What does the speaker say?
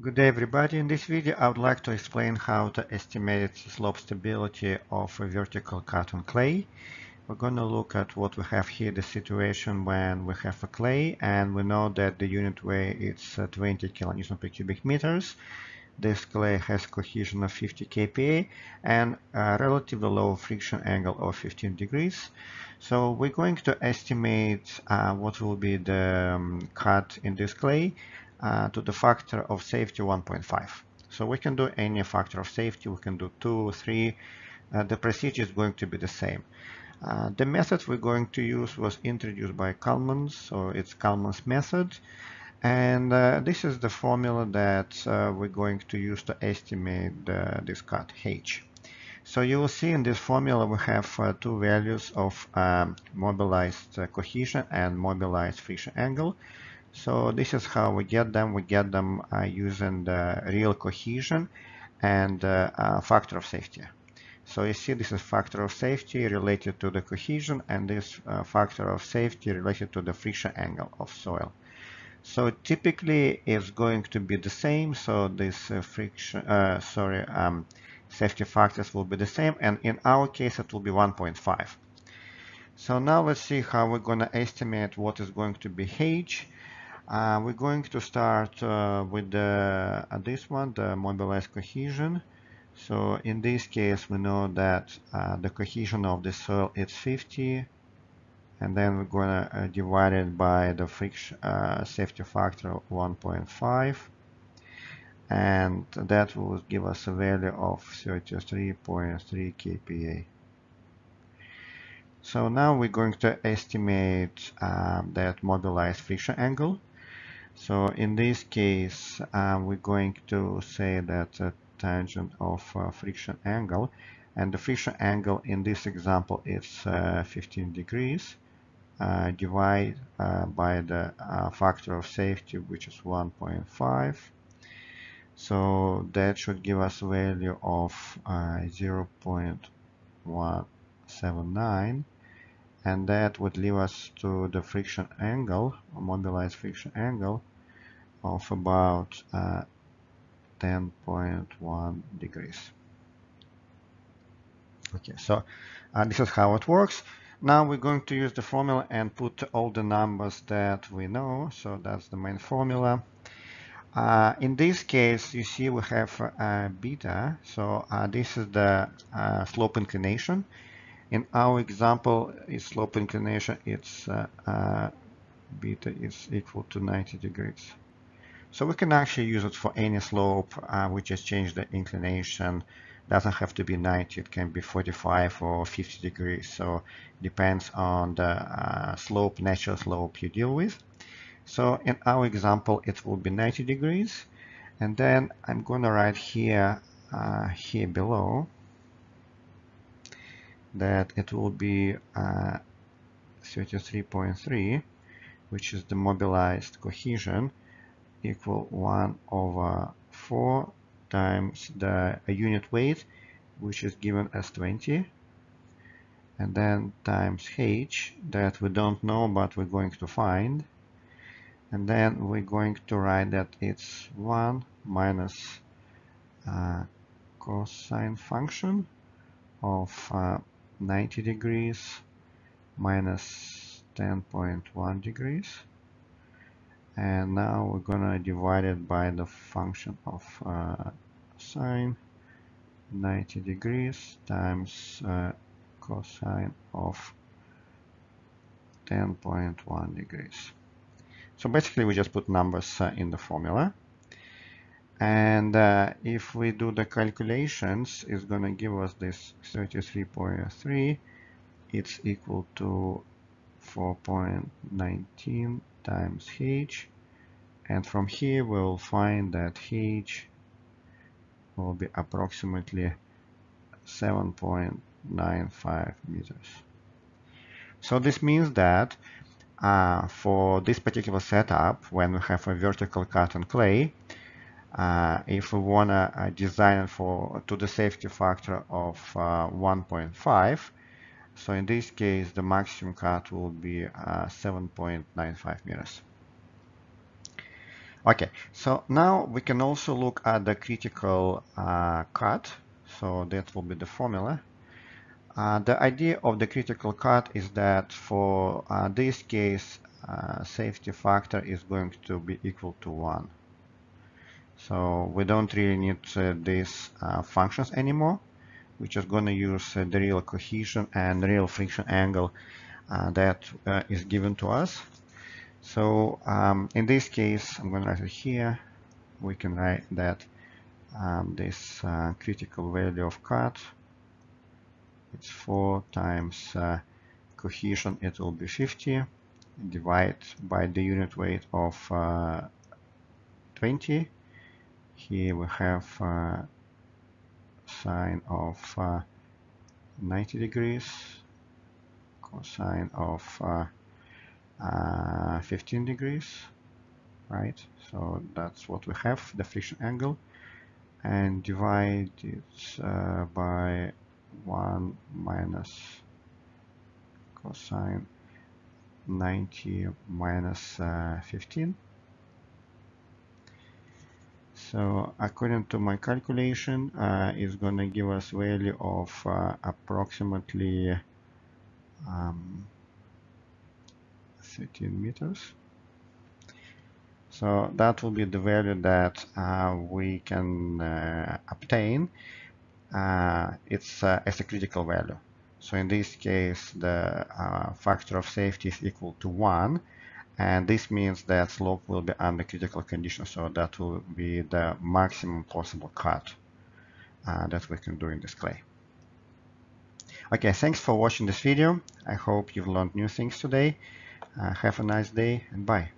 Good day everybody. In this video I would like to explain how to estimate slope stability of a vertical cut on clay. We're going to look at what we have here, the situation when we have a clay and we know that the unit weight is 20 kilonewton per cubic meters. This clay has cohesion of 50 kPa and a relatively low friction angle of 15 degrees. So we're going to estimate what will be the cut in this clay to the factor of safety 1.5. So we can do any factor of safety, we can do 2, 3, the procedure is going to be the same. The method we're going to use was introduced by Culmann's, so it's Culmann's method. And this is the formula that we're going to use to estimate this cut H. So you will see in this formula we have two values of mobilized cohesion and mobilized friction angle. So this is how we get them. We get them using the real cohesion and factor of safety. So you see this is factor of safety related to the cohesion and this factor of safety related to the friction angle of soil. So typically it's going to be the same, so this safety factors will be the same, and in our case it will be 1.5. So now let's see how we're going to estimate what is going to be H. We're going to start with this one, the mobilized cohesion. So in this case we know that the cohesion of the soil is 50. And then we're going to divide it by the friction safety factor 1.5, and that will give us a value of 33.3 kPa. So now we're going to estimate that mobilized friction angle. So in this case we're going to say that tangent of friction angle, and the friction angle in this example is 15 degrees. Divide by the factor of safety, which is 1.5, so that should give us a value of 0.179, and that would leave us to the friction angle, mobilized friction angle, of about 10.1 degrees. Okay, so this is how it works. Now we're going to use the formula and put all the numbers that we know. So that's the main formula. In this case, you see we have beta. So this is the slope inclination. In our example, its slope inclination, it's beta is equal to 90 degrees. So we can actually use it for any slope. We just change the inclination. Doesn't have to be 90, it can be 45 or 50 degrees, so depends on the slope, natural slope you deal with. So in our example it will be 90 degrees, and then I'm gonna write here here below that it will be 33.3, which is the mobilized cohesion, equal 1/4 times the unit weight, which is given as 20, and then times H, that we don't know but we're going to find, and then we're going to write that it's 1 minus cosine function of 90 degrees minus 10.1 degrees. And now we're gonna divide it by the function of sine 90 degrees times cosine of 10.1 degrees. So basically we just put numbers in the formula, and if we do the calculations, it's gonna give us this 33.3, it's equal to 4.19 times H, and from here we'll find that H will be approximately 7.95 meters. So this means that for this particular setup, when we have a vertical cut on clay, if we want to design for to the safety factor of 1.5, so in this case, the maximum cut will be 7.95 meters. Okay, so now we can also look at the critical cut. So that will be the formula. The idea of the critical cut is that for this case, safety factor is going to be equal to 1. So we don't really need these functions anymore. We're just going to use the real cohesion and real friction angle that is given to us. So in this case, I'm going to write it here. We can write that this critical value of cut, it's 4 times cohesion, it will be 50, divide by the unit weight of 20. Here we have sine of 90 degrees, cosine of 15 degrees, right? So that's what we have, the friction angle, and divide it by 1 minus cosine 90 minus 15. So according to my calculation, it's going to give us value of approximately 13 meters. So that will be the value that we can obtain. It's as a critical value. So in this case, the factor of safety is equal to 1, and this means that slope will be under critical conditions. So that will be the maximum possible cut that we can do in this clay. Okay, thanks for watching this video. I hope you've learned new things today. Have a nice day and bye.